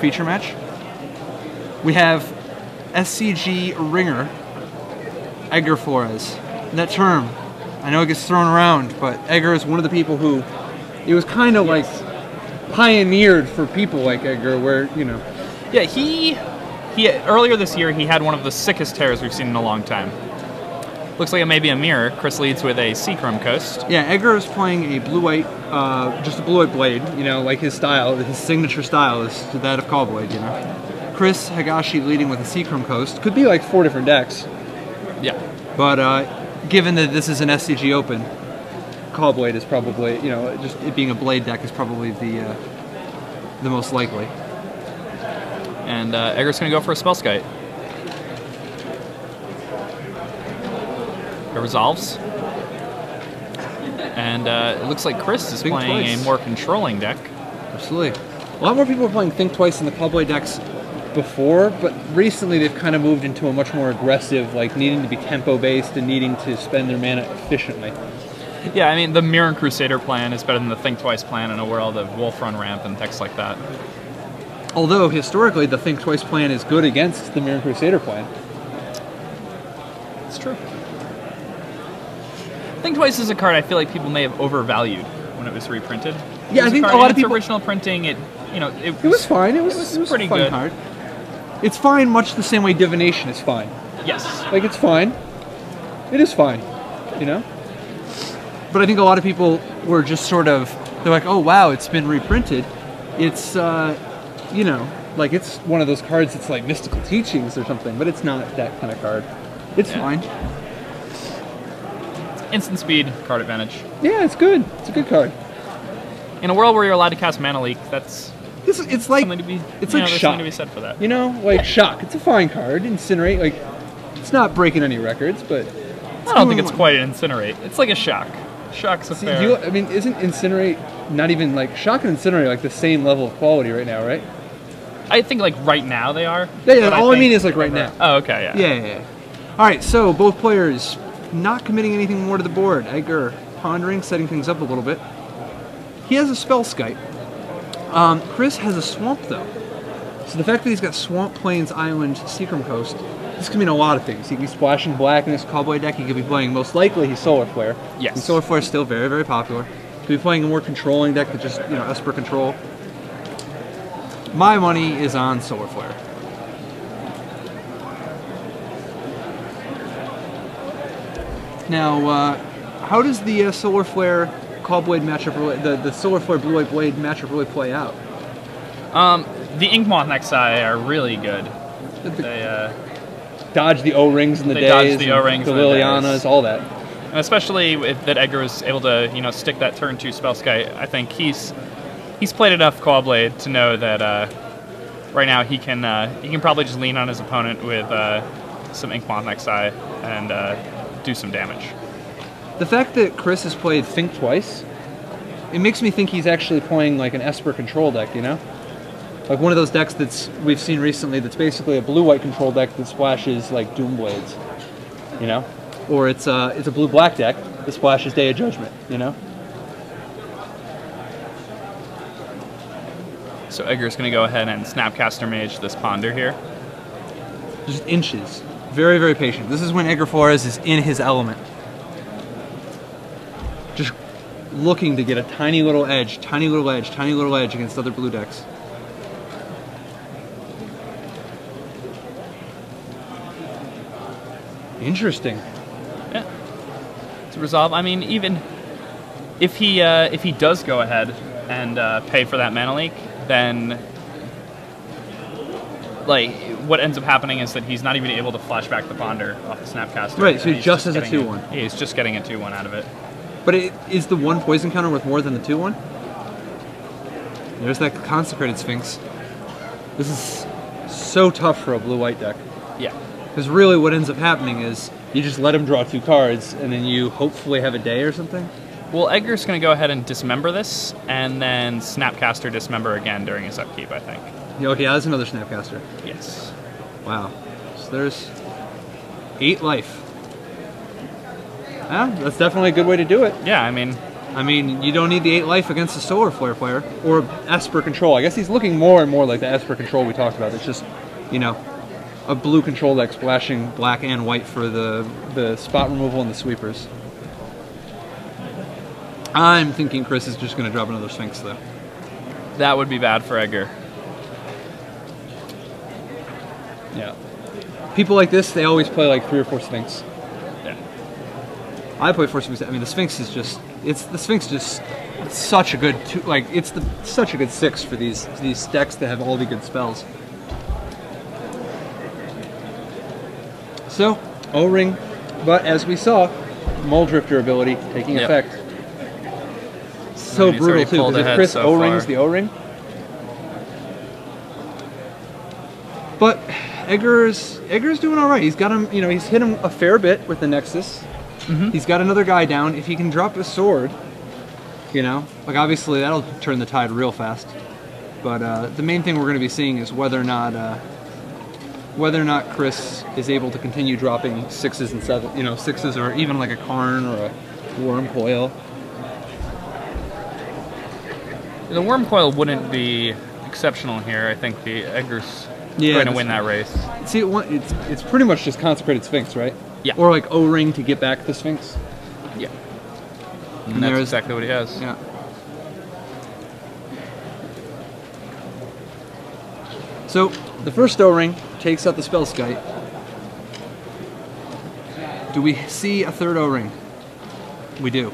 feature match. We have SCG Ringer, Edgar Flores. That term, I know it gets thrown around, but Edgar is one of the people who, it was kind of like pioneered for people like Edgar, where, you know. Yeah, he earlier this year, he had one of the sickest tears we've seen in a long time. Looks like it may be a mirror. Chris leads with a Seachrome Coast. Yeah, Edgar is playing a blue-white, just a blue-white blade, you know, like his style, his signature style is that of Caw-Blade, you know. Chris Higashi leading with a Seachrome Coast. Could be like four different decks. Yeah. But given that this is an SCG Open, Caw-Blade is probably, you know, just it being a blade deck is probably the most likely. And Edgar's going to go for a Spellskite. It resolves. And it looks like Chris is playing a more controlling deck. Absolutely. A lot more people were playing Think Twice in the Caw-Blade decks before, but recently they've kind of moved into a much more aggressive, like needing to be tempo-based and needing to spend their mana efficiently. Yeah, I mean, the Mirror and Crusader plan is better than the Think Twice plan in a world of Wolf Run ramp and decks like that. Although, historically, the Think Twice plan is good against the Mirror and Crusader plan. It's true. Think Twice is a card I feel like people may have overvalued when it was reprinted. Yeah, I think a lot of people... original printing, it... You know, it was fine. It was pretty good. Card. It's fine, much the same way Divination is fine. Yes. Like it's fine. It is fine. You know. But I think a lot of people were just sort of they're like, oh wow, it's been reprinted. It's you know, like it's one of those cards that's like Mystical Teachings or something, but it's not that kind of card. It's fine. It's instant speed, card advantage. Yeah, it's good. It's a good card. In a world where you're allowed to cast Mana Leak, that's. It's like something to be, it's like Shock. Something to be said for that. You know, like Shock. It's a fine card. Incinerate, like, it's not breaking any records, but I don't think it's quite an Incinerate. It's like a Shock. Shock's a fair. I mean, isn't Incinerate not even like Shock and Incinerate like the same level of quality right now, right? I think like right now they are. Yeah. All I mean is like right now. Oh, okay. Yeah. Yeah. All right. So both players not committing anything more to the board. Edgar pondering, setting things up a little bit. He has a Spellskite. Chris has a Swamp, though. So the fact that he's got Swamp, Plains, Island, Seachrome Coast, this can mean a lot of things. He can be splashing black in his Caw-Blade deck. He could be playing, most likely, his Solar Flare. Yes. And Solar Flare is still very, very popular. He could be playing a more controlling deck that just, you know, Esper Control. My money is on Solar Flare. Now, how does the Solar Flare... Caw-Blade matchup, really, the Solar Flare Blue-White Blade matchup really play out? The Inkmoth Nexus are really good. They dodge the O-rings in the days, dodge the O-rings, the Lilianas, all that. And especially if that Edgar was able to, you know, stick that turn 2 Spellskite. I think he's played enough Caw-Blade to know that right now he can probably just lean on his opponent with some Inkmoth Nexus and do some damage. The fact that Chris has played Think Twice, it makes me think he's actually playing like an Esper Control deck, you know? Like one of those decks that's we've seen recently that's basically a blue-white control deck that splashes like Doomblades, you know? Or it's a blue-black deck that splashes Day of Judgment, you know? So Edgar's going to go ahead and Snapcaster Mage this Ponder here. Just inches. Very, very patient. This is when Edgar Flores is in his element. Just looking to get a tiny little edge, tiny little edge, tiny little edge against other blue decks. Interesting. Yeah. To resolve, I mean, even if he does go ahead and pay for that Mana Leak, then like what ends up happening is that he's not even able to flash back the Ponder off the Snapcaster. Right. So he just has a 2/1. He's just getting a 2/1 out of it. But it, is the 1 poison counter worth more than the 2/1? There's that Consecrated Sphinx. This is so tough for a blue-white deck. Yeah. Because really what ends up happening is you just let him draw 2 cards and then you hopefully have a day or something. Well, Edgar's going to go ahead and Dismember this and then Snapcaster Dismember again during his upkeep, I think. Yeah, okay, that's another Snapcaster. Yes. Wow. So there's 8 life. Yeah, that's definitely a good way to do it. Yeah, I mean, I mean, you don't need the 8 life against a Solar Flare player, or Esper Control. I guess he's looking more and more like the Esper Control we talked about. It's just, you know, a blue control deck splashing black and white for the spot removal and the sweepers. I'm thinking Chris is just going to drop another Sphinx, though. That would be bad for Edgar. Yeah. People like this, they always play like 3 or 4 Sphinx. Yeah. I play 4 Sphinx. I mean, the Sphinx is just... It's the Sphinx just such a good two, like it's the such a good 6 for these decks that have all the good spells. So O-ring, but as we saw, Mole Drifter ability taking effect. So I mean, brutal too. Because if Chris O-rings the O-ring, but Edgar's doing all right. He's got him. You know, he's hit him a fair bit with the Nexus. Mm-hmm. He's got another guy down. If he can drop a sword, you know, like obviously that'll turn the tide real fast. But the main thing we're going to be seeing is whether or not Chris is able to continue dropping 6s and 7s, you know, 6s or even like a Karn or a Wurmcoil. The Wurmcoil wouldn't be exceptional here. I think the Edgar's going to win that race. See, it's pretty much just Consecrated Sphinx, right? Yeah. Or like O-ring to get back the Sphinx. Yeah. And that's exactly what he has. Yeah. So the first O-ring takes out the Spellskite. Do we see a third O-ring? We do.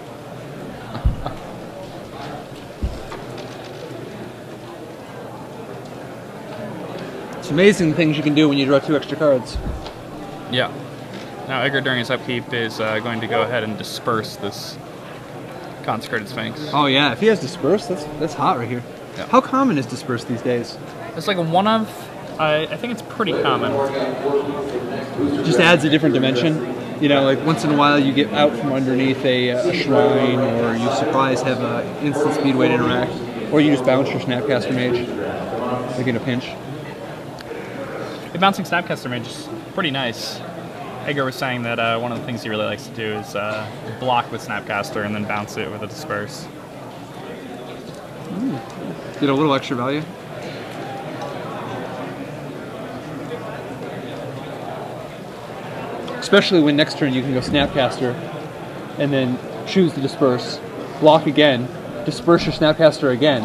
It's amazing the things you can do when you draw 2 extra cards. Yeah. Now Edgar, during his upkeep, is going to go ahead and disperse this Consecrated Sphinx. Oh yeah, if he has disperse, that's hot right here. Yeah. How common is disperse these days? It's like a one of. I think it's pretty common. Just adds a different dimension. You know, like once in a while you get out from underneath a shrine, or you surprise have an instant speedway to interact, or you just bounce your Snapcaster Mage, like in a pinch. The bouncing Snapcaster Mage is pretty nice. Edgar was saying that one of the things he really likes to do is block with Snapcaster and then bounce it with a Disperse. Ooh. Get a little extra value. Especially when next turn you can go Snapcaster and then choose to Disperse, block again, disperse your Snapcaster again,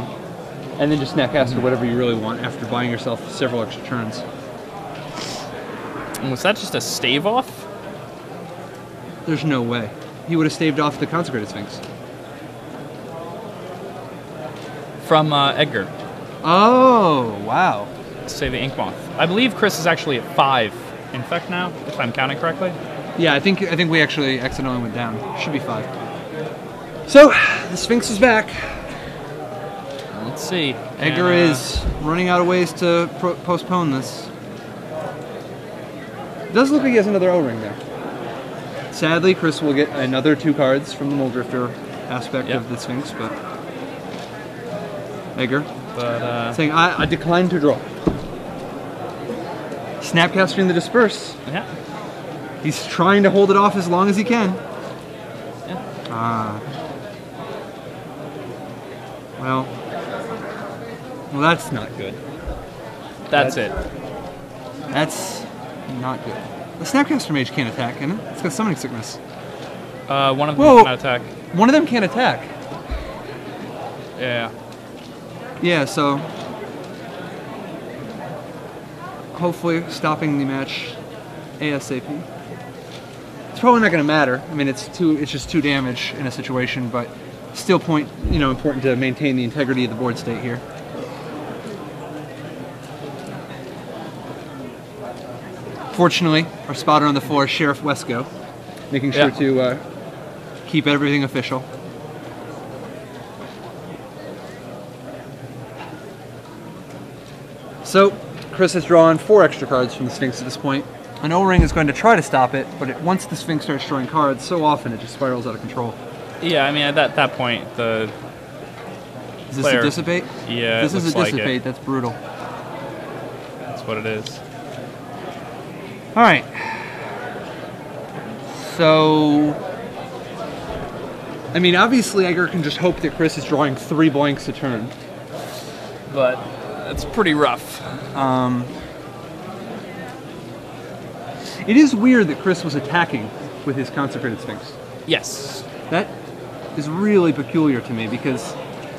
and then just Snapcaster whatever you really want after buying yourself several extra turns. Was that just a stave off? There's no way. He would have staved off the Consecrated Sphinx. From Edgar. Oh, wow. Save the Inkmoth. I believe Chris is actually at 5 infect now, if I'm counting correctly. Yeah, I think we actually accidentally went down. Should be 5. So, the Sphinx is back. Let's see. Edgar is running out of ways to postpone this. It does look like he has another O-ring there. Sadly, Chris will get another 2 cards from the Mole Drifter aspect of the Sphinx, but... Edgar. But, saying, I decline to draw. Snapcasting the Disperse. Yeah. He's trying to hold it off as long as he can. Yeah. Well, that's not good. That's not good. The Snapcaster Mage can't attack, can it? It's got summoning sickness. One of them cannot attack. One of them can't attack. Yeah. Yeah, so hopefully stopping the match ASAP. It's probably not gonna matter. I mean it's just 2 damage in a situation, but still important to maintain the integrity of the board state here. Fortunately, our spotter on the floor is Sheriff Wesco, making sure to keep everything official. So, Chris has drawn 4 extra cards from the Sphinx at this point. An O-ring is going to try to stop it, but once the Sphinx starts drawing cards, so often it just spirals out of control. Yeah, I mean, at that point, the Is this player, a dissipate? Yeah, this is a dissipate. Like that's brutal. That's what it is. All right, so I mean, obviously Edgar can just hope that Chris is drawing 3 blanks a turn. But it's pretty rough. It is weird that Chris was attacking with his Consecrated Sphinx. Yes. That is really peculiar to me because,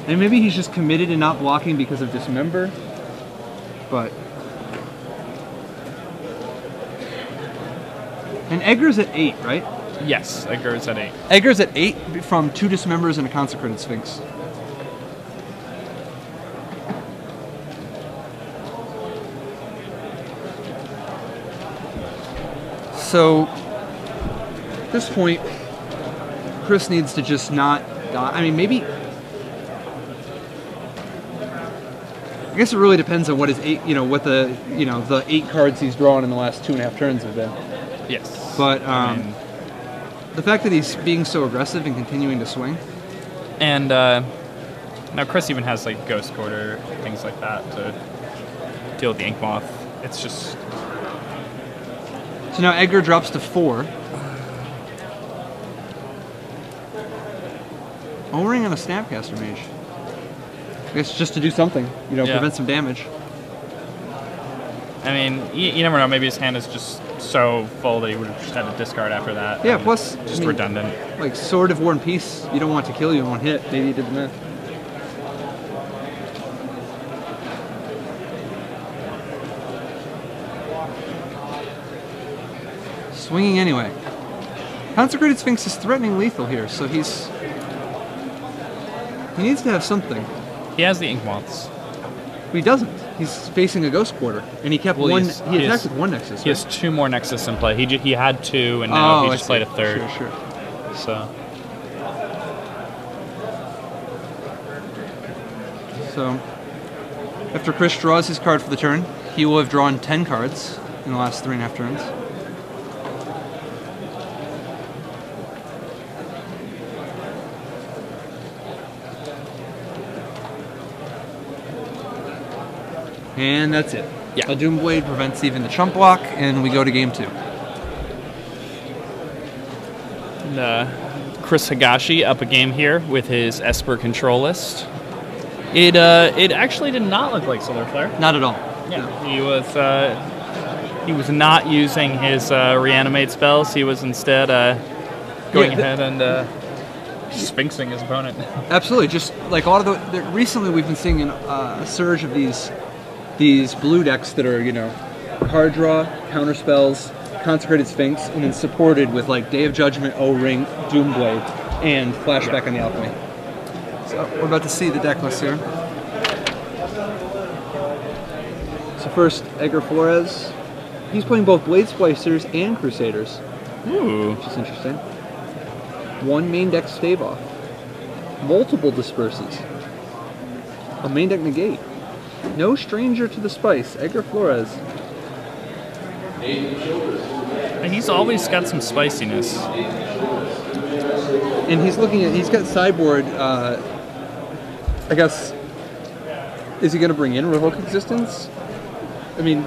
and maybe he's just committed and not blocking because of Dismember, but. And Edgar's at 8, right? Yes, Edgar's at 8. Edgar's at 8 from 2 Dismembers and a Consecrated Sphinx. So, at this point, Chris needs to just not die. I mean, maybe. I guess it really depends on what his 8, you know, what the, you know, the 8 cards he's drawn in the last 2.5 turns have been. Yes. But the fact that he's being so aggressive and continuing to swing. And now Chris even has like Ghost Quarter, things like that to deal with the Inkmoth. It's just. So now Edgar drops to 4. O-ring on a Snapcaster Mage. I guess just to do something, you know, yeah. Prevent some damage. I mean, you never know. Maybe his hand is just so full that he would have just had to discard after that. Yeah, plus... Just I mean, redundant. Like, Sword of War and Peace, you don't want it to kill you in 1 hit. Maybe he did the math. Swinging anyway. Consecrated Sphinx is threatening lethal here, so he's... He needs to have something. He has the Inkmoths. But he doesn't. He's facing a Ghost Quarter, and he kept one. He attacked with 1 Nexus. Right? He has 2 more Nexus in play. He had 2, and now he just played a 3rd. Sure, sure. So after Chris draws his card for the turn, he will have drawn 10 cards in the last 3.5 turns. And that's it. Yeah. A Doomblade prevents even the chump block, and we go to game 2. And, Chris Higashi up a game here with his Esper Control list. It actually did not look like Solar Flare. Not at all. Yeah. No. He was not using his reanimate spells. He was instead going ahead and sphinxing his opponent. Absolutely. Just like a lot of the recently, we've been seeing a surge of these blue decks that are, you know, card draw, counter spells, Consecrated Sphinx, and then supported with like Day of Judgment, O-ring, Doomblade, and Flashback on the Alchemy. So we're about to see the deck list here. So first, Edgar Flores. He's playing both Blade Splicers and Crusaders. Ooh. Which is interesting. 1 main deck stave off. Multiple disperses. A main deck negate. No stranger to the spice, Edgar Flores. He's always got some spiciness. And he's looking at, he's got sideboard, I guess, is he going to bring in Revoke Existence? I mean,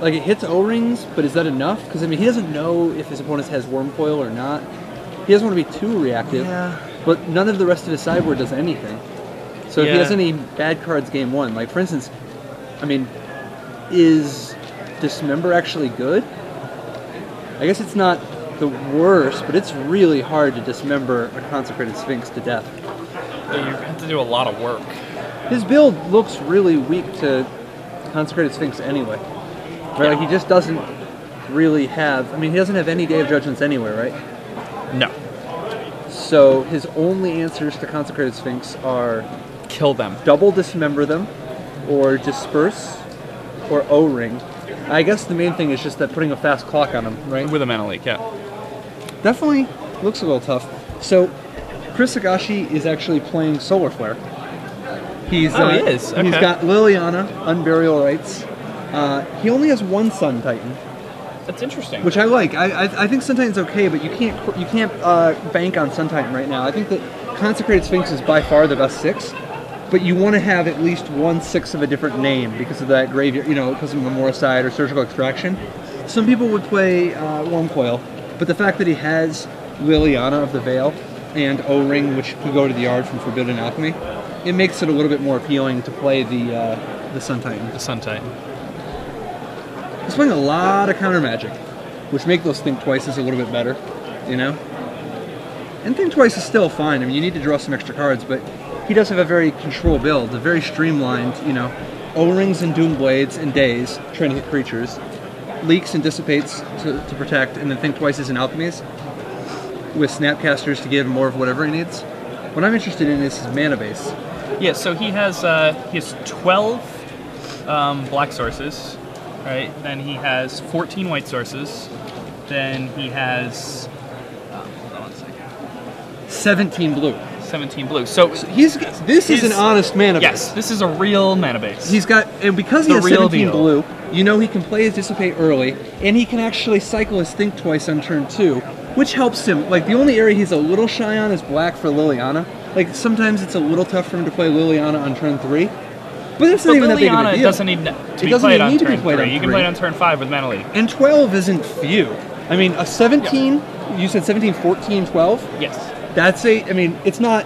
like it hits O-rings, but is that enough? Because I mean, he doesn't know if his opponent has Wurmcoil or not. He doesn't want to be too reactive, yeah. But none of the rest of his sideboard does anything. So if he has any bad cards game 1, like for instance, I mean, is Dismember actually good? I guess it's not the worst, but it's really hard to dismember a Consecrated Sphinx to death. Yeah, you have to do a lot of work. His build looks really weak to Consecrated Sphinx anyway. Right? Like he just doesn't really have, I mean, he doesn't have any Day of Judgments anywhere, right? No. So his only answers to Consecrated Sphinx are kill them, double dismember them, or disperse, or O-ring. I guess the main thing is just that putting a fast clock on them, right? With a Mana Leak, yeah. Definitely looks a little tough. So Chris Higashi is actually playing Solar Flare. He is. Okay. He's got Liliana, Unburial Rites. He only has 1 Sun Titan. That's interesting. Which I like. I think Sun Titan's okay, but you can't bank on Sun Titan right now. I think that Consecrated Sphinx is by far the best 6, but you want to have at least 1/6 of a different name because of that graveyard, you know, because of Memoricide or Surgical Extraction. Some people would play Wurmcoil, but the fact that he has Liliana of the Veil and O-ring, which could go to the yard from Forbidden Alchemy, it makes it a little bit more appealing to play the Sun Titan. The Sun Titan. He's playing a lot of counter magic, which make those Think Twices a little bit better, you know? And Think Twice is still fine. I mean, you need to draw some extra cards, but he does have a very control build, a very streamlined, you know, O-rings and Doomblades and Days, trying to hit creatures, Leaks and Dissipates to protect, and then Think Twices and Alchemies, with Snapcasters to give more of whatever he needs. What I'm interested in is his mana base. Yeah, so he has 12 black sources, right? Then he has 14 white sources. Then he has 17 blue. 17 blue. So this is an honest mana base. Yes, this is a real mana base. He's got, and because he has 17 blue, you know he can play his Dissipate early, and he can actually cycle his Think Twice on turn 2, which helps him. Like, the only area he's a little shy on is black for Liliana. Like, sometimes it's a little tough for him to play Liliana on turn 3, but that's not even that big of a deal. Liliana doesn't need to be played on turn 3. You can play it on turn 5 with Mana Leak. And 12 isn't few. I mean, a 17, you said 17, 14, 12? Yes. I mean, it's not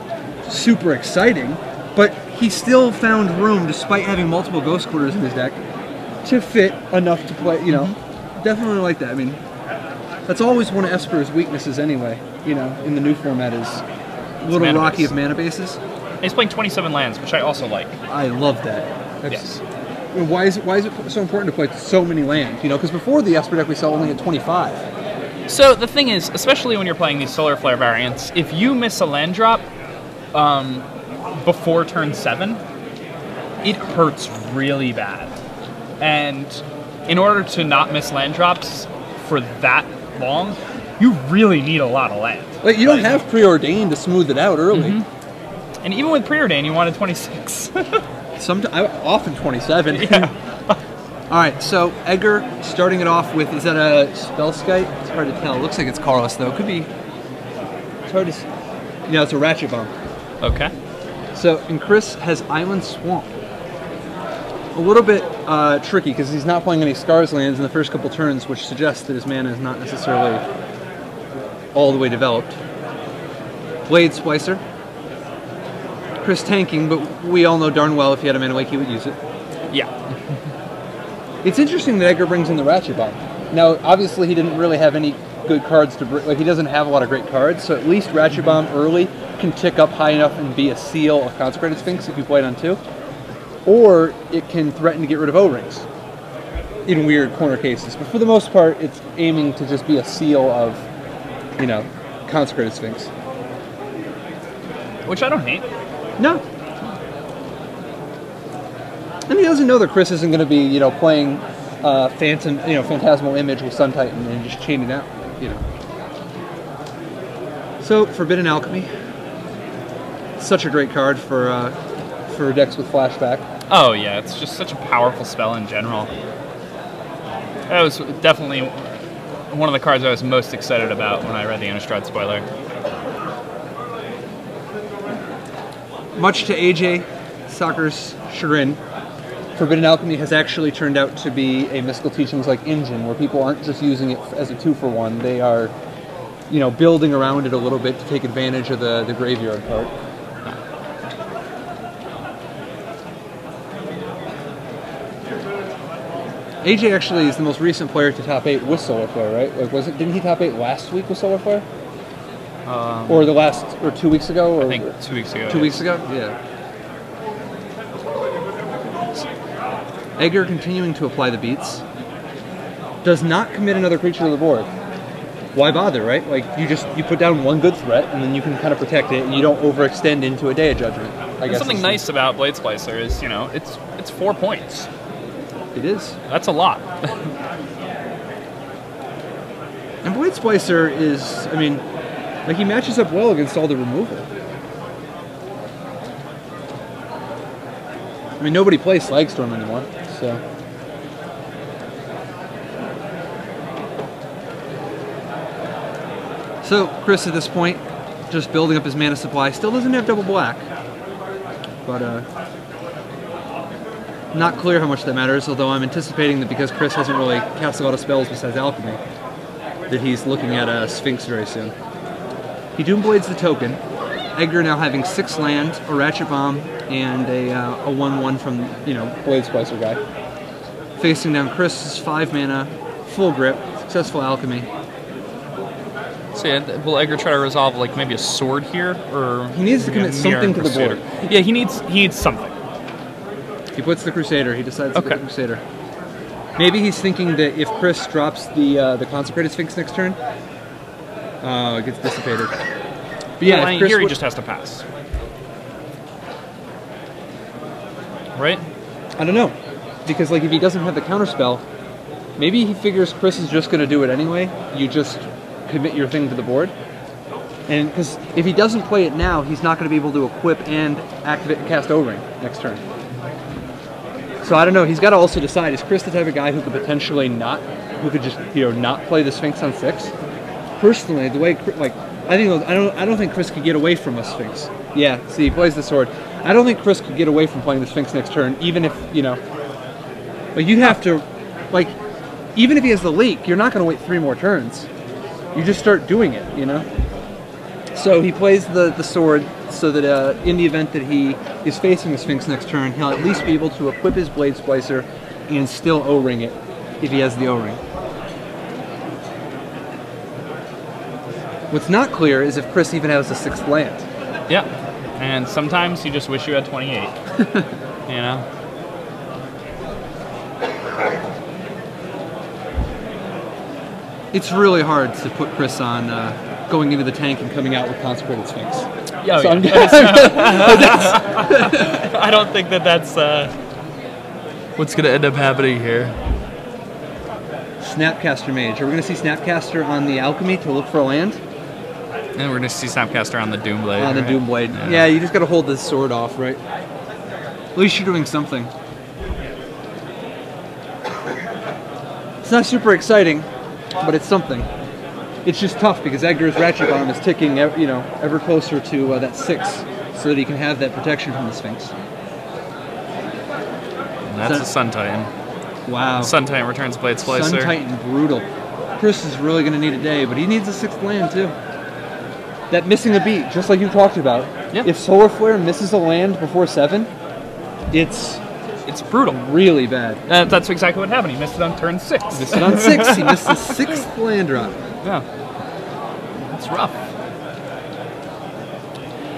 super exciting, but he still found room, despite having multiple Ghost Quarters in his deck, to fit enough to play, you know. Mm-hmm. Definitely like that. I mean, that's always one of Esper's weaknesses anyway, you know, in the new format is little rocky of mana bases. And he's playing 27 lands, which I also like. I love that. Yes. Why is it so important to play so many lands? You know, because before the Esper deck we saw only at 25. So the thing is, especially when you're playing these Solar Flare variants, if you miss a land drop before turn 7, it hurts really bad. And in order to not miss land drops for that long, you really need a lot of land. Like, you don't have Preordain to smooth it out early. Mm-hmm. And even with Preordain, you wanted 26. Often 27. Yeah. All right, so Edgar, starting it off with, is that a Spellskite? It's hard to tell. It looks like it's colorless, though. It could be. It's hard to see. No, it's a Ratchet Bomb. Okay. So, and Chris has Island Swamp. A little bit tricky because he's not playing any Scars lands in the first couple turns, which suggests that his mana is not necessarily all the way developed. Blade Splicer. Chris tanking, but we all know darn well if he had a Mana Leak, he would use it. Yeah. It's interesting that Edgar brings in the Ratchet Bomb. Now, obviously, he didn't really have any good cards to bring. Like, he doesn't have a lot of great cards, so at least Ratchet Bomb early can tick up high enough and be a seal of Consecrated Sphinx if you play it on 2. Or it can threaten to get rid of O-rings in weird corner cases. But for the most part, it's aiming to just be a seal of, you know, Consecrated Sphinx. Which I don't hate. No. And he doesn't know that Chris isn't going to be, you know, playing Phantasmal Image with Sun Titan and just chaining out, you know. So, Forbidden Alchemy. Such a great card for decks with flashback. Oh yeah, it's just such a powerful spell in general. That was definitely one of the cards I was most excited about when I read the Innistrad spoiler. Much to AJ Soccer's chagrin, Forbidden Alchemy has actually turned out to be a Mystical Teachings like engine, where people aren't just using it as a 2-for-1, they are, you know, building around it a little bit to take advantage of the graveyard part. AJ actually is the most recent player to top 8 with Solar Flare, right? Like, didn't he top 8 last week with Solar Flare? Or 2 weeks ago? Or I think 2 weeks ago. Yeah. Edgar continuing to apply the beats. Does not commit another creature to the board. Why bother, right? Like, you put down one good threat, and then you can kind of protect it, and you don't overextend into a Day of Judgment, I guess. Something nice about Blade Splicer is, you know, it's 4 points. It is. That's a lot. And Blade Splicer is, I mean, like, he matches up well against all the removal. I mean, nobody plays Slagstorm anymore, so. So, Chris at this point, just building up his mana supply, still doesn't have double black. But, not clear how much that matters, although I'm anticipating that because Chris hasn't really cast a lot of spells besides Alchemy, that he's looking at a Sphinx very soon. He Doomblades the token. Edgar now having 6 lands, a Ratchet Bomb, and a 1/1 from, you know, Blade Splicer guy. Facing down Chris's 5 mana, full grip, successful alchemy. So yeah, will Edgar try to resolve like maybe a sword here, or he needs to commit something to the board? Yeah, he needs something. He puts the Crusader. He decides to put the Crusader. Maybe he's thinking that if Chris drops the Consecrated Sphinx next turn, it gets dissipated. But yeah, well, here he just has to pass. Right? I don't know. Because like if he doesn't have the counterspell, maybe he figures Chris is just going to do it anyway. You just commit your thing to the board. And because if he doesn't play it now, he's not going to be able to equip and activate and cast O-ring next turn. So I don't know. He's got to also decide, is Chris the type of guy who could potentially not, who could just, you know, not play the Sphinx on 6? Personally, the way, like, I don't think Chris could get away from a Sphinx. Yeah, see, he plays the sword. I don't think Chris could get away from playing the Sphinx next turn, even if, you know, like, you have to, like, even if he has the leak, you're not going to wait 3 more turns. You just start doing it, you know? So he plays the sword so that in the event that he is facing the Sphinx next turn, he'll at least be able to equip his Blade Splicer and still O-ring it if he has the O-ring. What's not clear is if Chris even has a 6th land. Yeah, and sometimes you just wish you had 28. You know? It's really hard to put Chris on going into the tank and coming out with Consecrated Sphinx. Yeah, so yeah. I don't think that that's what's going to end up happening here. Snapcaster Mage. Are we going to see Snapcaster on the Alchemy to look for a land? And we're going to see Snapcaster on the Doomblade. On the Doomblade. Yeah. Yeah, you just got to hold this sword off, right? At least you're doing something. It's not super exciting, but it's something. It's just tough because Edgar's Ratchet Bomb is ticking, you know, ever closer to that 6, so that he can have that protection from the Sphinx. And that's a Sun Titan. Wow. Sun Titan returns Blade Splicer. Sun Titan, brutal. Chris is really going to need a day, but he needs a 6th land too. That missing a beat, just like you talked about. Yep. If Solar Flare misses a land before 7, it's brutal. Really bad. That's exactly what happened. He missed it on turn 6. He missed it on 6. He missed the 6th land drop. Yeah. That's rough.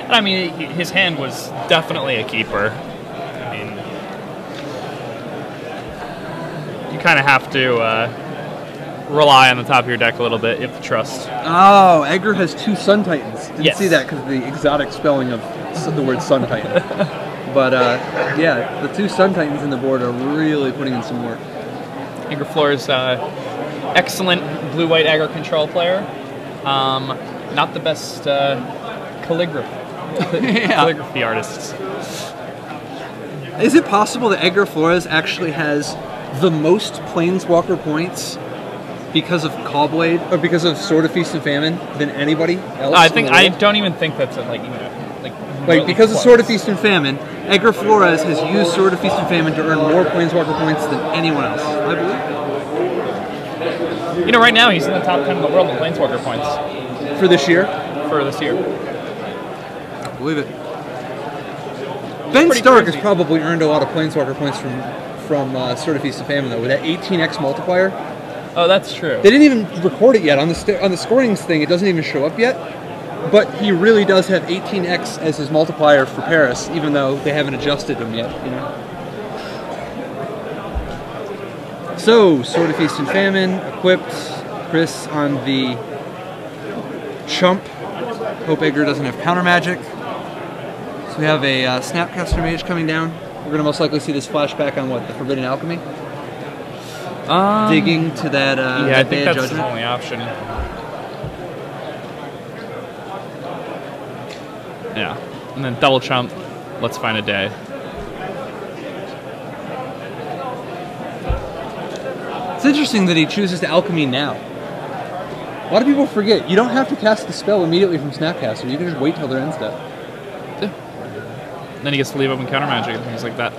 And I mean, his hand was definitely a keeper. I mean, you kind of have to rely on the top of your deck a little bit, if the trust. Oh, Edgar has 2 Sun Titans. Didn't see that because of the exotic spelling of the word Sun Titan. But yeah, the 2 Sun Titans in the board are really putting in some work. Edgar Flores, excellent blue-white aggro control player. Not the best calligraphy artists. Is it possible that Edgar Flores actually has the most Planeswalker points because of Caw-Blade or because of Sword of Feast and Famine than anybody else? I don't even think that's like because of Sword of Feast and Famine, Edgar Flores has used Sword of Feast and Famine to earn more Planeswalker points than anyone else. I believe. You know, right now he's in the top 10 in the world in Planeswalker points. For this year? For this year. I believe it. Ben Stark has probably earned a lot of Planeswalker points from Sword of Feast and Famine, though, with that 18x multiplier. Oh, that's true. They didn't even record it yet. On the scoring thing, it doesn't even show up yet. But he really does have 18x as his multiplier for Paris, even though they haven't adjusted him yet, you know? So, Sword of Feast and Famine, equipped, Chris on the chump. Hope Edgar doesn't have counter magic. So we have a Snapcaster Mage coming down. We're going to most likely see this flashback on what, the Forbidden Alchemy? Digging to that yeah, I think that's the only option. Yeah, and then double chump, let's find a day. It's interesting that he chooses to alchemy now. A lot of people forget, you don't have to cast the spell immediately from Snapcaster. You can just wait till their end step. Yeah. Then he gets to leave open counter magic and things like that.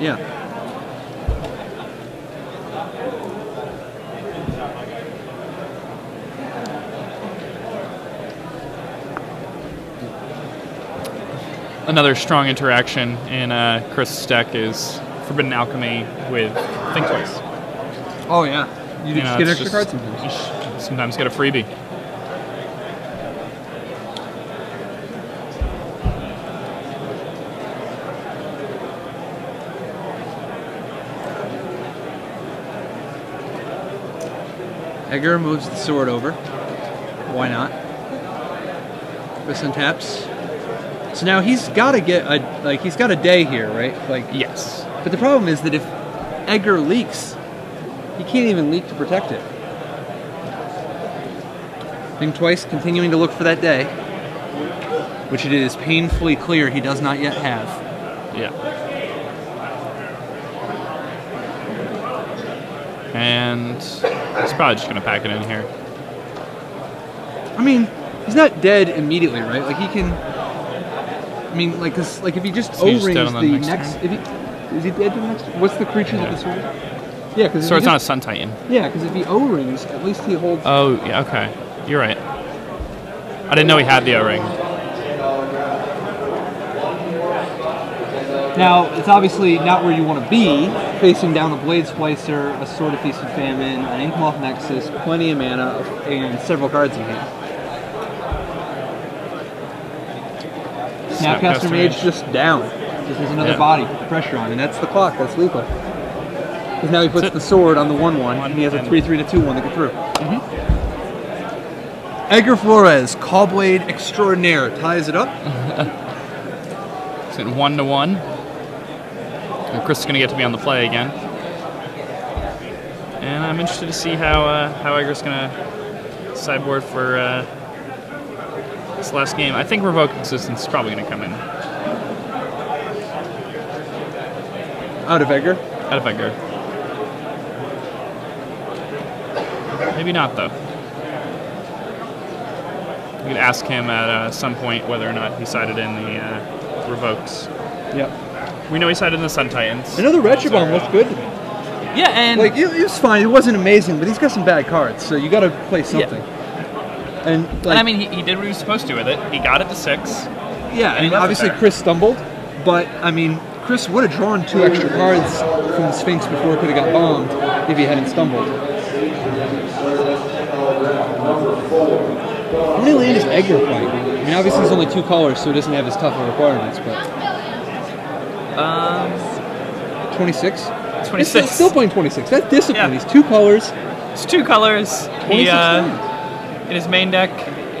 Yeah. another strong interaction in Chris's deck is Forbidden Alchemy with Think Twice. Oh yeah, you just get extra cards sometimes. You sometimes get a freebie. Edgar moves the sword over. Why not? This untaps. So now he's got to get a he's got a day here, right? Like yes. But the problem is that if Edgar leaks, he can't even leak to protect it. Think Twice, continuing to look for that day, which it is painfully clear he does not yet have. Yeah. And he's probably just gonna pack it in here. I mean, he's not dead immediately, right? Like he can. I mean, like cause, like if he just O-rings the next. Is he dead to the next? What's the creature that this one? Yeah, because so it's not a Sun Titan. Yeah, because if he O-rings, at least he holds. Oh yeah, okay, you're right. I didn't know he had the O-ring. Now, it's obviously not where you want to be, facing down a Blade Splicer, a Sword of Feast and Famine, an Inkmoth Nexus, plenty of mana, and several cards in hand. Snapcaster Mage just down. This is another body, pressure on, and that's the clock, that's lethal. Because now he puts the sword on the 1-1, and he has a 3-3 to 2-1 to get through. Mm-hmm. Edgar Flores, Caw-Blade Extraordinaire, ties it up. It's at 1-1. And Chris is going to get to be on the play again. And I'm interested to see how Edgar's going to sideboard for this last game. I think Revoke Existence is probably going to come in. Out of Edgar? Out of Edgar. Maybe not, though. You could ask him at some point whether or not he sided in the Revokes. Yep. We know he sided in the Sun Titans. Another Ratchet Bomb looked good to me. Yeah, and like it was fine. It wasn't amazing, but he's got some bad cards, so you got to play something. Yeah. And, like, I mean, he did what he was supposed to with it. He got it to 6. Yeah, and obviously Chris stumbled, but I mean, Chris would have drawn 2 extra cards from the Sphinx before it could have got bombed if he hadn't stumbled. How many land is Edgar playing? I mean, obviously he's only 2 colors, so he doesn't have as tough of requirements, but. 26? 26. He's still playing 26. That's discipline. Yeah. He's 2 colors. It's 2 colors. He, in his main deck,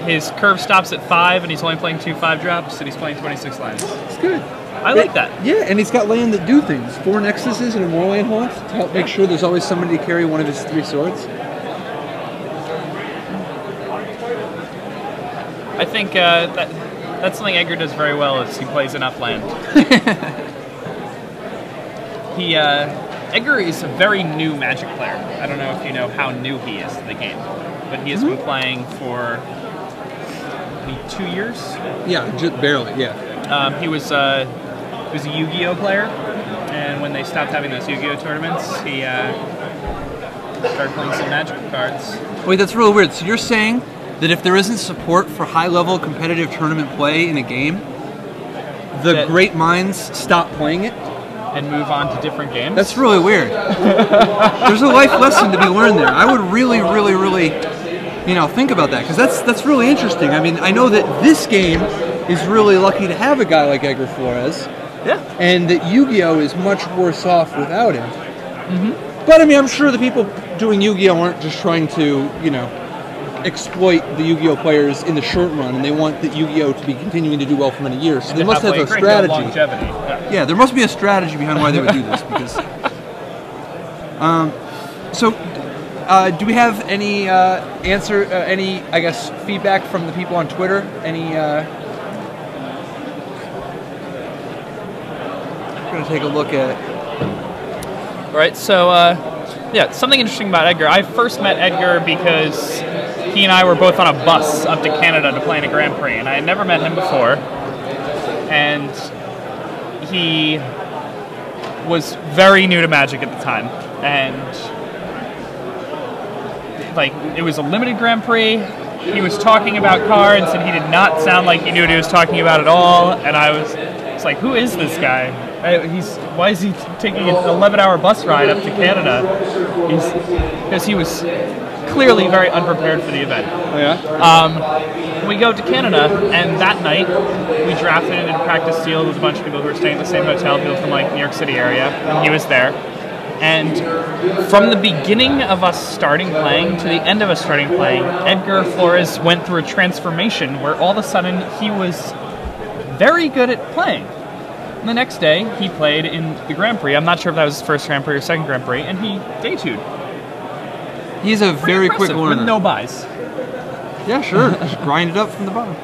his curve stops at 5, and he's only playing 2 5 drops, and he's playing 26 lands. It's good. I like that. Yeah, and he's got land that do things. 4 nexuses and a more land haunts to help make sure there's always somebody to carry one of his 3 swords. I think that's something Edgar does very well, is he plays enough land. He, Edgar is a very new Magic player. I don't know if you know how new he is to the game, but he has been playing for maybe 2 years. Yeah, just barely. Yeah. He was a Yu-Gi-Oh player, and when they stopped having those Yu-Gi-Oh tournaments, he started playing some Magic cards. Wait, that's really weird. So you're saying that if there isn't support for high-level competitive tournament play in a game, the great minds stop playing it? And move on to different games? That's really weird. There's a life lesson to be learned there. I would really, really, really, you know, think about that, because that's really interesting. I mean, I know that this game is really lucky to have a guy like Edgar Flores, and that Yu-Gi-Oh is much worse off without him. But, I mean, I'm sure the people doing Yu-Gi-Oh aren't just trying to, you know, exploit the Yu-Gi-Oh players in the short run, and they want the Yu-Gi-Oh to be continuing to do well for many years. So they must have a strategy. Yeah, there must be a strategy behind why they would do this. Because, do we have any any I guess feedback from the people on Twitter? Any? I'm going to take a look at. All right. So yeah, something interesting about Edgar. I first met Edgar because he and I were both on a bus up to Canada to play in a Grand Prix, and I had never met him before. And he was very new to Magic at the time. And, like, it was a limited Grand Prix, he was talking about cards, and he did not sound like he knew what he was talking about at all. And I was just like, who is this guy? Why is he taking an 11-hour bus ride up to Canada? Because he was clearly very unprepared for the event. Yeah. We go to Canada, and that night we drafted and practiced sealed with a bunch of people who were staying in the same hotel, people from like New York City area, and he was there. And from the beginning of us starting playing to the end of us starting playing, Edgar Flores went through a transformation where all of a sudden he was very good at playing. And the next day, he played in the Grand Prix. I'm not sure if that was his first Grand Prix or second Grand Prix, and he day-2'd. He's a very quick learner. With no buys. Yeah, sure. Just grind it up from the bottom.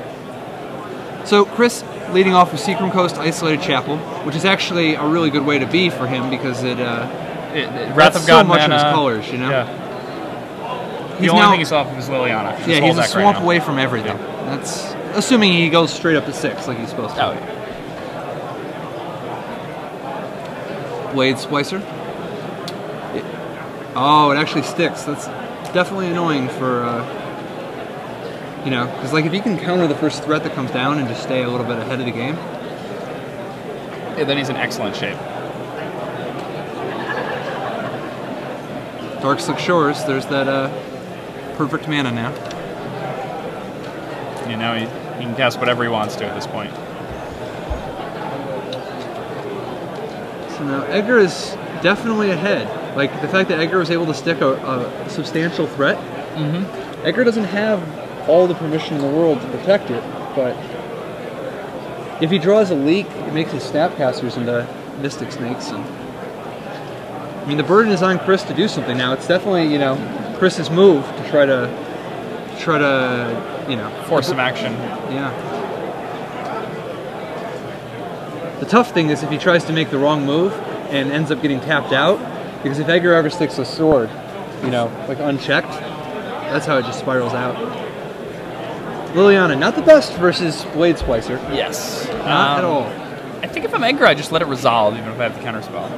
So, Chris, leading off with Seachrome Coast Isolated Chapel, which is actually a really good way to be for him because it... Wrath of God so much mana, of his colors, you know? Yeah. The only thing he's off of is Liliana. Yeah, he's a swamp away from everything. Yeah. That's assuming he goes straight up to 6 like he's supposed to. Oh, yeah. Blade Splicer. It actually sticks. That's definitely annoying for, you know, because like if you can counter the first threat that comes down and just stay a little bit ahead of the game. Yeah, then he's in excellent shape. Dark Slick Shores, there's that perfect mana now. You know, he can cast whatever he wants to at this point. So now Edgar is definitely ahead. Like, the fact that Edgar was able to stick a substantial threat, Edgar doesn't have all the permission in the world to protect it, but if he draws a leak, it makes his Snapcasters into Mystic Snakes. And I mean, the burden is on Chris to do something now. It's definitely, you know, Chris's move to try to you know... Force some action. Yeah. The tough thing is if he tries to make the wrong move and ends up getting tapped out, because if Edgar ever sticks a sword, you know, like unchecked, that's how it just spirals out. Liliana, not the best versus Blade Splicer. Yes. Not at all. I think if I'm Edgar, I just let it resolve, even if I have the counterspell.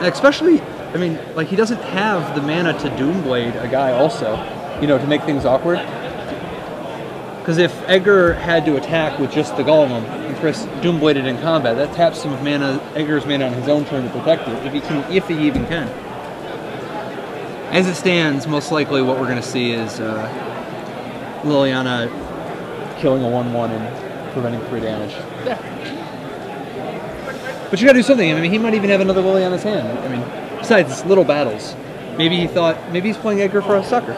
Especially, I mean, like, he doesn't have the mana to Doomblade a guy also, you know, to make things awkward. Because if Edgar had to attack with just the Golem, and Chris Doombladed in combat, that taps some of mana, Edgar's mana on his own turn to protect it, if he even can. As it stands, most likely what we're going to see is Liliana killing a 1-1 and preventing 3 damage. Yeah. But you got to do something. I mean, he might even have another Liliana's hand. I mean, besides little battles. Maybe he thought, maybe he's playing Edgar for a sucker.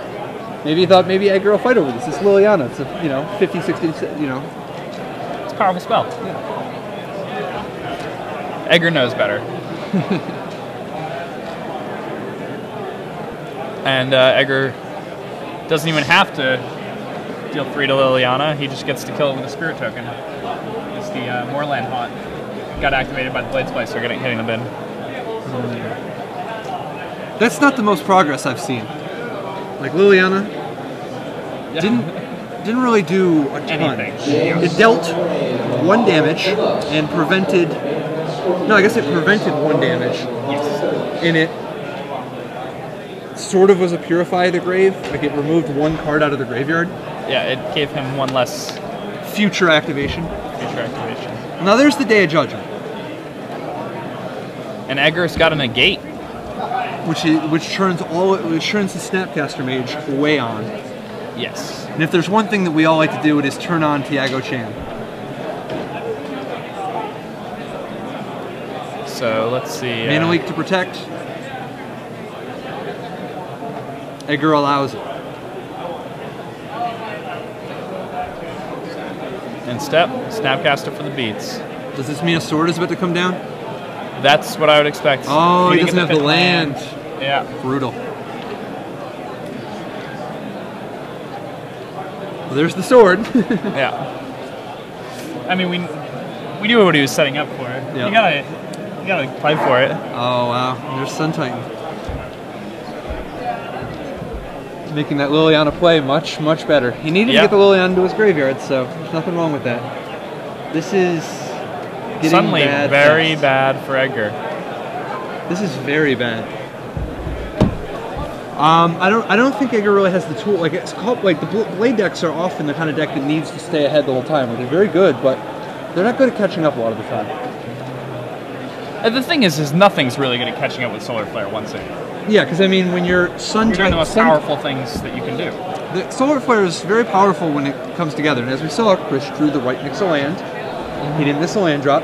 Maybe he thought maybe Edgar will fight over this. It's Liliana. It's a, you know, 50, 60, you know. It's a powerful spell. Yeah. Edgar knows better. And Edgar doesn't even have to deal 3 to Liliana. He just gets to kill it with a spirit token. It's the Moorland Haunt. Got activated by the Blade Splicer hitting the bin. That's not the most progress I've seen. Like, Liliana didn't really do a ton. It dealt 1 damage and prevented... No, I guess it prevented 1 damage. Yes. And it sort of was a Purify the Grave. Like, it removed 1 card out of the graveyard. Yeah, it gave him 1 less... Future activation. Future activation. Now there's the Day of Judgment. And Edgar's got a negate. Which turns the Snapcaster Mage way on. Yes. And if there's one thing that we all like to do, it is turn on Tiago Chan. So let's see. Mana Leak to protect. Edgar allows it. And step Snapcaster for the beats. Does this mean a sword is about to come down? That's what I would expect. Oh, he doesn't have the land. Yeah. Brutal. Well, there's the sword. Yeah. I mean, we knew what he was setting up for. Yeah. You gotta play for it. Oh, wow. There's Sun Titan. Making that Liliana play much, much better. He needed to get the Liliana to his graveyard, so there's nothing wrong with that. This is... Suddenly, very bad for Edgar. This is very bad. I don't think Edgar really has the tool. Like it's called, like the Blade decks are often the kind of deck that needs to stay ahead the whole time. Like they're very good, but they're not good at catching up a lot of the time. And the thing is nothing's really good at catching up with Solar Flare once in. Yeah, because I mean, when you're Sun Titan, you're doing the most powerful things that you can do. The Solar Flare is very powerful when it comes together, and as we saw, Chris drew the right mix of land. He didn't miss a land drop.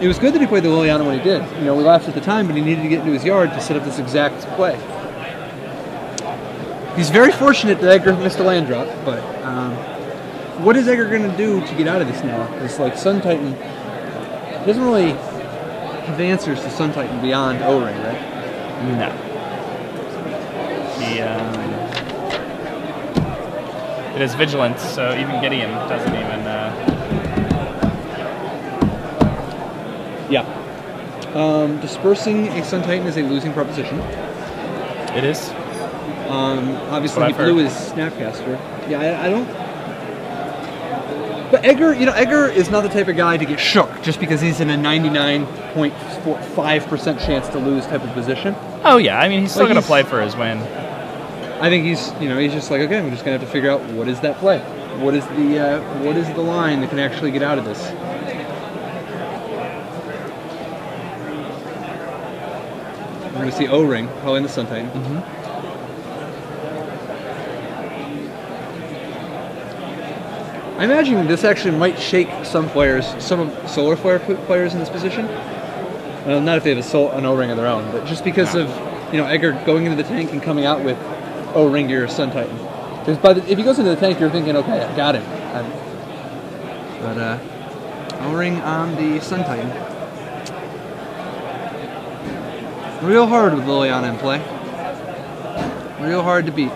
It was good that he played the Liliana when he did. You know, we laughed at the time, but he needed to get into his yard to set up this exact play. He's very fortunate that Edgar missed a land drop, but what is Edgar going to do to get out of this now? Because like Sun Titan doesn't really have answers to Sun Titan beyond O-ring, right? No. It is vigilance, so even Gideon doesn't even. Yeah. Dispersing a Sun Titan is a losing proposition. It is. Obviously, he blew his Snapcaster. Yeah, I don't. But Edgar, you know, Edgar is not the type of guy to get shook just because he's in a 99.5% chance to lose type of position. Oh yeah, I mean he's still like, gonna play for his win. I think he's, you know, he's just like, okay, we're just gonna have to figure out what is that play, what is the line that can actually get out of this. We're going to see O-ring, probably in the Sun Titan. I imagine this actually might shake some players, some Solar Flare players in this position. Well, not if they have an O-ring of their own, but just because of, you know, Edgar going into the tank and coming out with O-ring to your Sun Titan. Because by the, if he goes into the tank, you're thinking, okay, I got him. But O-ring on the Sun Titan. Real hard with Liliana in play. Real hard to beat.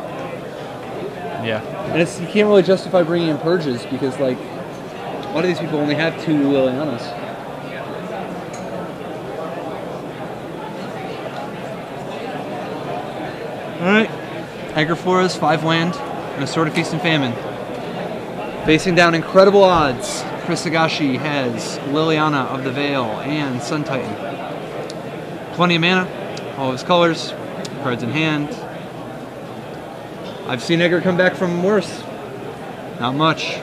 Yeah. And it's, you can't really justify bringing in purges because, like, a lot of these people only have 2 Lilianas. Alright. Edgar Flores, 5 land, and a Sword of Feast and Famine. Facing down incredible odds, Chris Higashi has Liliana of the Veil and Sun Titan. Plenty of mana, all of his colors, cards in hand. I've seen Edgar come back from worse. Not much.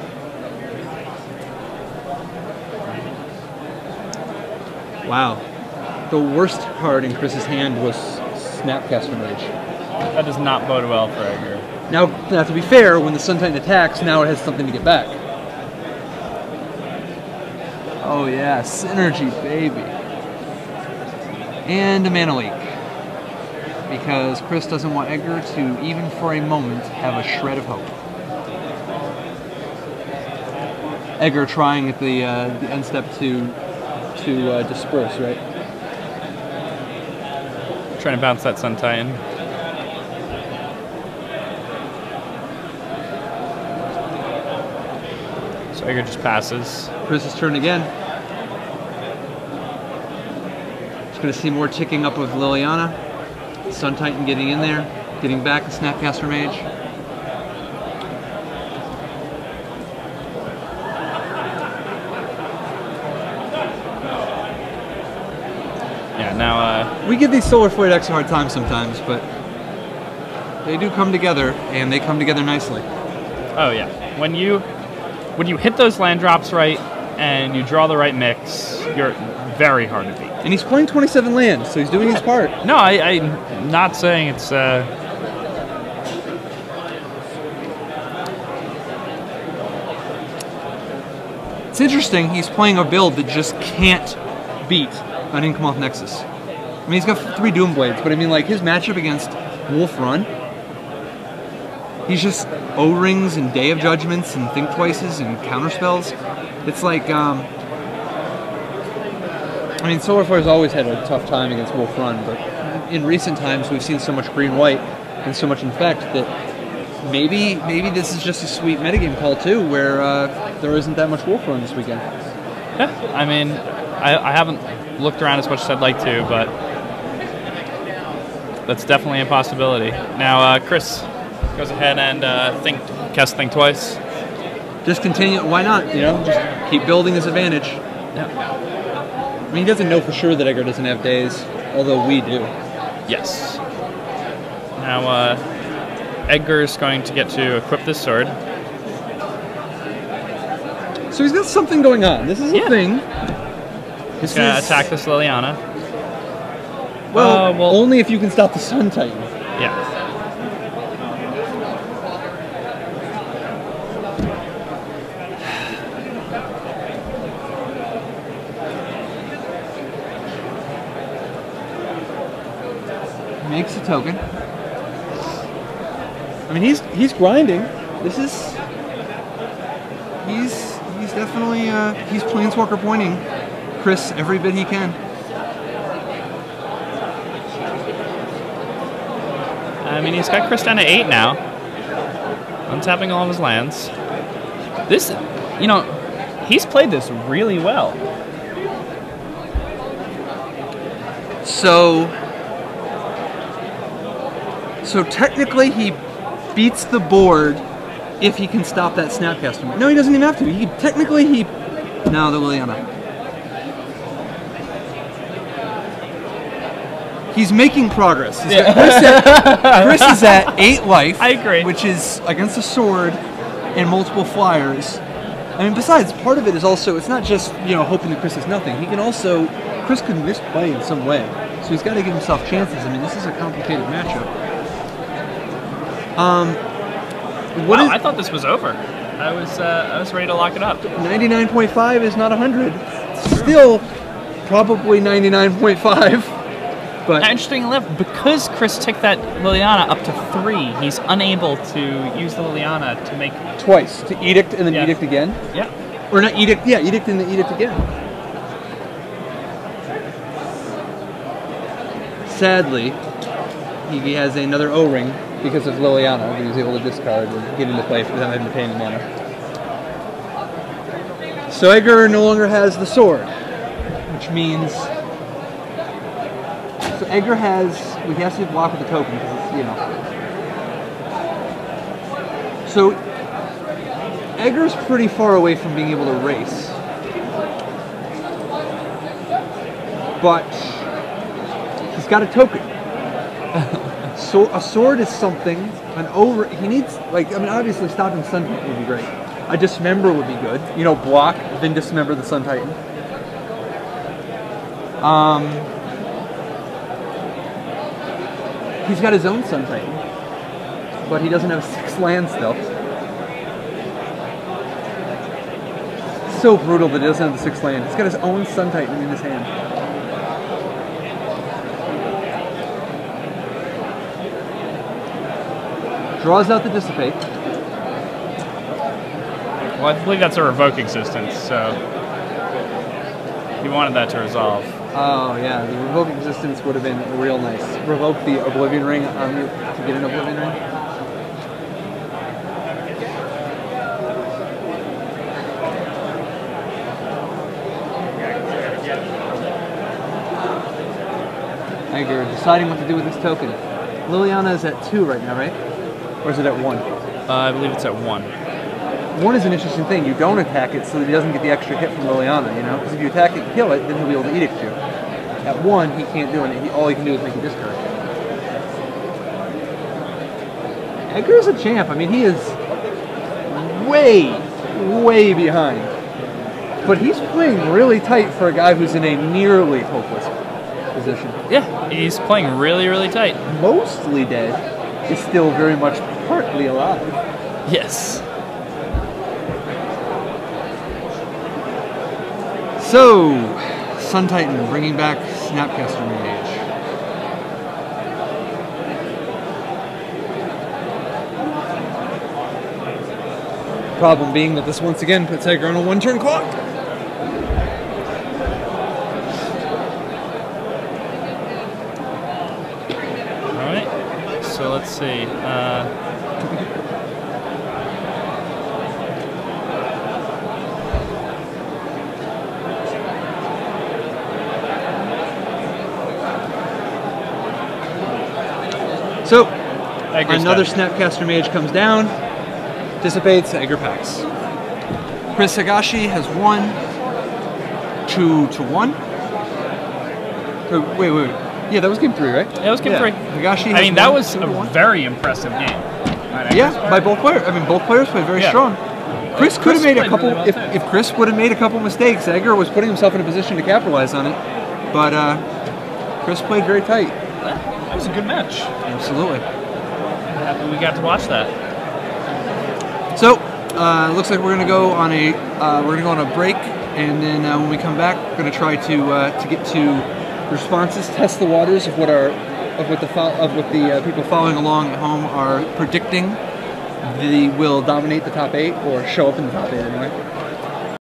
Wow. The worst card in Chris's hand was Snapcaster Mage. That does not bode well for Edgar. Now to be fair, when the Sun Titan attacks, now it has something to get back. Oh yeah, synergy, baby. And a Mana Leak, because Chris doesn't want Edgar to, even for a moment, have a shred of hope. Edgar trying at the end step to disperse, right? Trying to bounce that Sun Titan. So Edgar just passes. Chris's turn again. Going to see more ticking up with Liliana. Sun Titan getting in there, getting back the Snapcaster Mage. Yeah, now we give these Solar Flare decks a hard time sometimes, but they do come together, and they come together nicely. Oh yeah, when you hit those land drops right and you draw the right mix, you're very hard to beat. And he's playing 27 lands, so he's doing his part. No, I'm not saying it's... It's interesting, he's playing a build that just can't beat an Inkmoth Nexus. I mean, he's got 3 Doomblades, but I mean, like, his matchup against Wolf Run, he's just O-rings and Day of Judgments and Think Twices and Counterspells. It's like, I mean, Solar Flare's always had a tough time against Wolf Run, but in recent times we've seen so much green-white and so much infect that maybe this is just a sweet metagame call too, where there isn't that much Wolf Run this weekend. Yeah, I mean, I haven't looked around as much as I'd like to, but that's definitely a possibility. Now, Chris goes ahead and cast Think Twice. Just continue. Why not? You know, just keep building this advantage. Yeah. I mean, he doesn't know for sure that Edgar doesn't have days, although we do. Yes. Now Edgar's going to get to equip this sword. So he's got something going on. This is a thing. He's going to attack this Liliana. Well, well, only if you can stop the Sun Titan. Yeah. Makes a token. I mean, he's grinding. This is he's definitely he's planeswalker pointing Chris every bit he can. I mean, he's got Chris down to 8 now. Untapping all of his lands. This, you know, he's played this really well. So technically he beats the board if he can stop that Snapcaster Mage. No, he doesn't even have to. No, the Liliana. He's making progress. He's Chris is at 8 life. I agree. Which is against a sword and multiple flyers. I mean, besides, part of it is also, it's not just, you know, hoping that Chris has nothing. He can also, Chris can misplay in some way. So he's got to give himself chances. I mean, this is a complicated matchup. What I thought this was over. I was ready to lock it up. 99.5 is not 100. Still, probably 99.5. But now, interesting enough, because Chris took that Liliana up to 3, he's unable to use the Liliana to make twice to edict and then edict again. Yeah. Or not edict. Yeah, edict and then edict again. Sadly, he has another O-ring. Because of Liliana, he was able to discard and get into play without having to pay any mana. So Edgar no longer has the sword, which means so Edgar has he has to block with the token because it's, you know. So Edgar's pretty far away from being able to race, but he's got a token. So a sword is something. He needs, like, I mean, obviously stopping Sun Titan would be great. A Dismember would be good. You know, block, then Dismember the Sun Titan. He's got his own Sun Titan, but he doesn't have 6 lands still. It's so brutal that he doesn't have the 6 lands. He's got his own Sun Titan in his hand. Draws out the Dissipate. Well, I believe that's a Revoke Existence, so he wanted that to resolve. Oh, yeah, the Revoke Existence would have been real nice. Revoke the Oblivion Ring to get an Oblivion Ring. Edgar, deciding what to do with this token. Liliana is at 2 right now, right? Or is it at 1? I believe it's at 1. 1 is an interesting thing. You don't attack it so that he doesn't get the extra hit from Liliana, you know? Because if you attack it and kill it, then he'll be able to edict you. At 1, he can't do anything. All he can do is make a discard. Edgar's a champ. I mean, he is way, way behind. But he's playing really tight for a guy who's in a nearly hopeless position. Yeah, he's playing really, really tight. Mostly dead. Is still very much partly alive. Yes. So, Sun Titan bringing back Snapcaster Mage. Problem being that this once again puts Edgar on a 1-turn clock. So let's see. So Edgar's another dead. Snapcaster Mage comes down, dissipates, Edgar packs. Chris Higashi has won 2-1. Wait, wait, wait. Yeah, that was game three, right? That was game three. Higashi. I mean, that was a very impressive game. Yeah, by both players. I mean, both players played very strong. Chris could have made a couple. Really well, if Chris would have made a couple mistakes, Edgar was putting himself in a position to capitalize on it. But Chris played very tight. That was a good match. Absolutely. I'm happy we got to watch that. So looks like we're gonna go on a break, and then when we come back, we're gonna try to get to responses, test the waters of what our of what the people following along at home are predicting. They will dominate the top 8 or show up in the top 8 anyway.